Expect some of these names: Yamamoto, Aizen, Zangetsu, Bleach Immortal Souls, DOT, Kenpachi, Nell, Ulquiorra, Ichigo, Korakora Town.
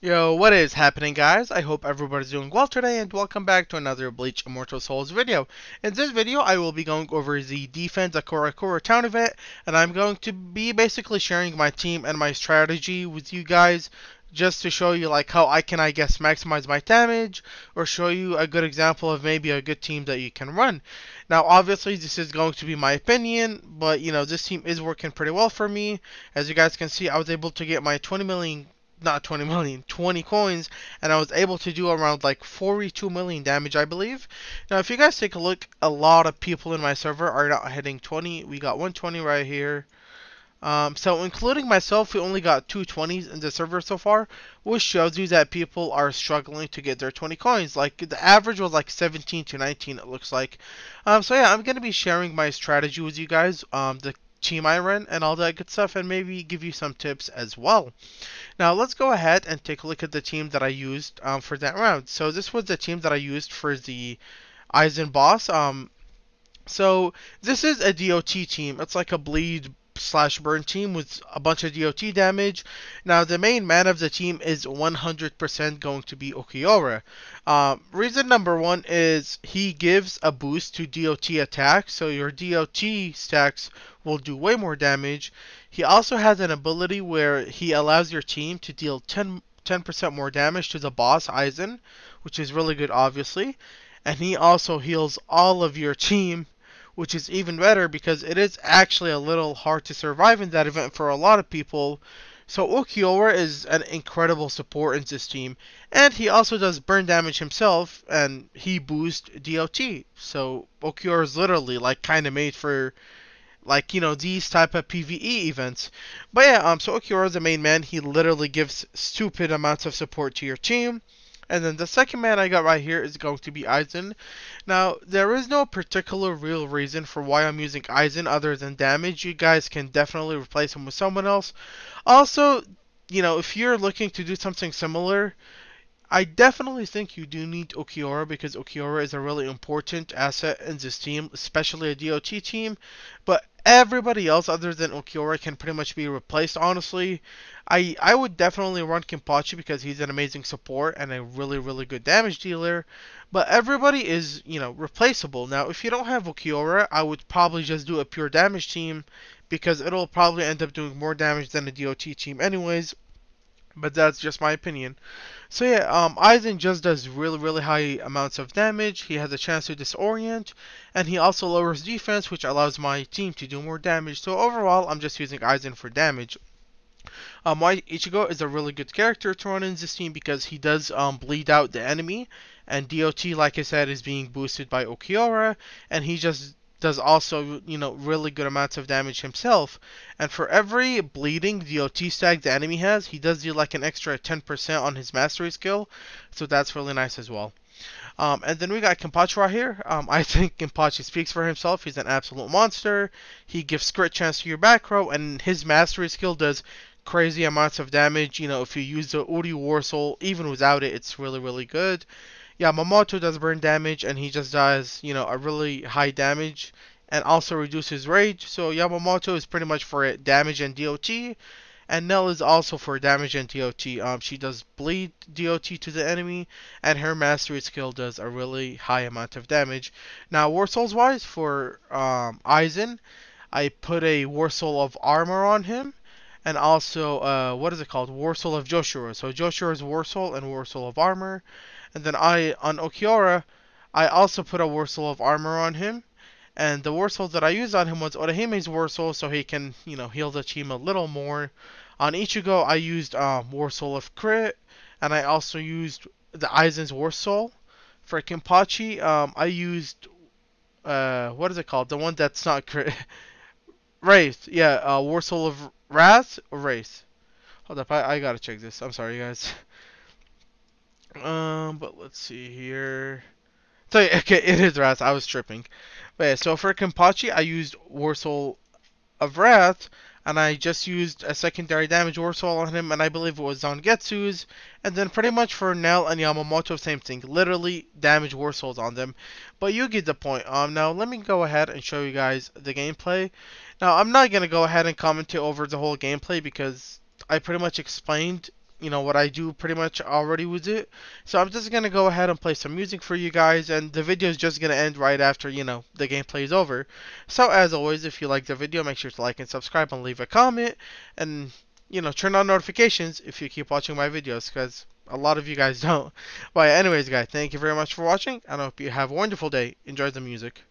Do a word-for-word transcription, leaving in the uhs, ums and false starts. Yo, what is happening, guys? I hope everybody's doing well today, and welcome back to another Bleach Immortal Souls video. In this video, I will be going over the defense at Korakora Town event, and I'm going to be basically sharing my team and my strategy with you guys, just to show you like how I can, I guess, maximize my damage, or show you a good example of maybe a good team that you can run. Now, obviously, this is going to be my opinion, but you know, this team is working pretty well for me. As you guys can see, I was able to get my twenty million. Not twenty million, twenty coins, and I was able to do around like forty-two million damage, I believe. Now, if you guys take a look, a lot of people in my server are not hitting twenty. We got one twenty right here. Um, so, including myself, we only got two twenties in the server so far, which shows you that people are struggling to get their twenty coins. Like, the average was like seventeen to nineteen, it looks like. Um, so, yeah, I'm going to be sharing my strategy with you guys. Um, the team I run and all that good stuff, and maybe give you some tips as well. Now let's go ahead and take a look at the team that I used um, for that round. So this was the team that I used for the Aizen boss. Um, so this is a D O T team. It's like a bleed slash burn team with a bunch of D O T damage. Now the main man of the team is one hundred percent going to be Ulquiorra. Um, reason number one is he gives a boost to D O T attacks, so your D O T stacks will do way more damage. He also has an ability where he allows your team to deal ten percent more damage to the boss Aizen, which is really good, obviously. And he also heals all of your team, which is even better because it is actually a little hard to survive in that event for a lot of people. So Ulquiorra is an incredible support in this team. And he also does burn damage himself, and he boosts D O T. So Ulquiorra is literally like kind of made for, like, you know, these type of PvE events. But yeah, um, so Ulquiorra is the main man. He literally gives stupid amounts of support to your team. And then the second man I got right here is going to be Aizen. Now, there is no particular real reason for why I'm using Aizen other than damage. You guys can definitely replace him with someone else. Also, you know, if you're looking to do something similar, I definitely think you do need Ulquiorra, because Ulquiorra is a really important asset in this team, especially a D O T team. But everybody else other than Ulquiorra can pretty much be replaced, honestly. I, I would definitely run Kenpachi because he's an amazing support and a really, really good damage dealer. But everybody is, you know, replaceable. Now, if you don't have Ulquiorra, I would probably just do a pure damage team because it'll probably end up doing more damage than a D O T team anyways. But that's just my opinion. So yeah, um, Aizen just does really, really high amounts of damage. He has a chance to disorient, and he also lowers defense, which allows my team to do more damage. So overall, I'm just using Aizen for damage. Um, why Ichigo is a really good character to run in this team because he does um, bleed out the enemy, and D O T, like I said, is being boosted by Ulquiorra, and he just does also, you know, really good amounts of damage himself. And for every bleeding D O T stack the enemy has, he does deal like an extra ten percent on his mastery skill, so that's really nice as well. Um, and then we got Kenpachi right here. Um, I think Kenpachi speaks for himself. He's an absolute monster. He gives crit chance to your back row, and his mastery skill does crazy amounts of damage. You know, if you use the Ulquiorra soul, even without it, it's really, really good. Yamamoto does burn damage, and he just does, you know, a really high damage and also reduces rage. So Yamamoto is pretty much for it, damage and D O T, and Nell is also for damage and D O T. Um, she does bleed D O T to the enemy, and her mastery skill does a really high amount of damage. Now, War Souls wise for um, Aizen, I put a War Soul of Armor on him, and also, uh, what is it called? War Soul of Joshua. So Joshua is War Soul and War Soul of Armor. And then I, on Ulquiorra, I also put a War Soul of Armor on him. And the War Soul that I used on him was Orihime's War Soul, so he can, you know, heal the team a little more. On Ichigo, I used um, War Soul of Crit. And I also used the Aizen's War Soul. For Kenpachi, um, I used, uh, what is it called? The one that's not Crit. Wraith. Yeah, uh, War Soul of Wrath or Wraith? Hold up, I, I gotta check this. I'm sorry, guys. Um, but let's see here. So, yeah, okay, it is Wrath. I was tripping. But yeah, so for Kenpachi, I used War Soul of Wrath, and I just used a secondary damage War Soul on him, and I believe it was Zangetsu's. And then pretty much for Nell and Yamamoto, same thing. Literally damage War Souls on them. But you get the point. Um, now, let me go ahead and show you guys the gameplay. Now, I'm not going to go ahead and commentate over the whole gameplay because I pretty much explained you know, what I do pretty much already with it. So I'm just going to go ahead and play some music for you guys, and the video is just going to end right after, you know, the gameplay is over. So as always, if you like the video, make sure to like and subscribe and leave a comment, and, you know, turn on notifications if you keep watching my videos, because a lot of you guys don't. But anyways, guys, thank you very much for watching, and I hope you have a wonderful day. Enjoy the music.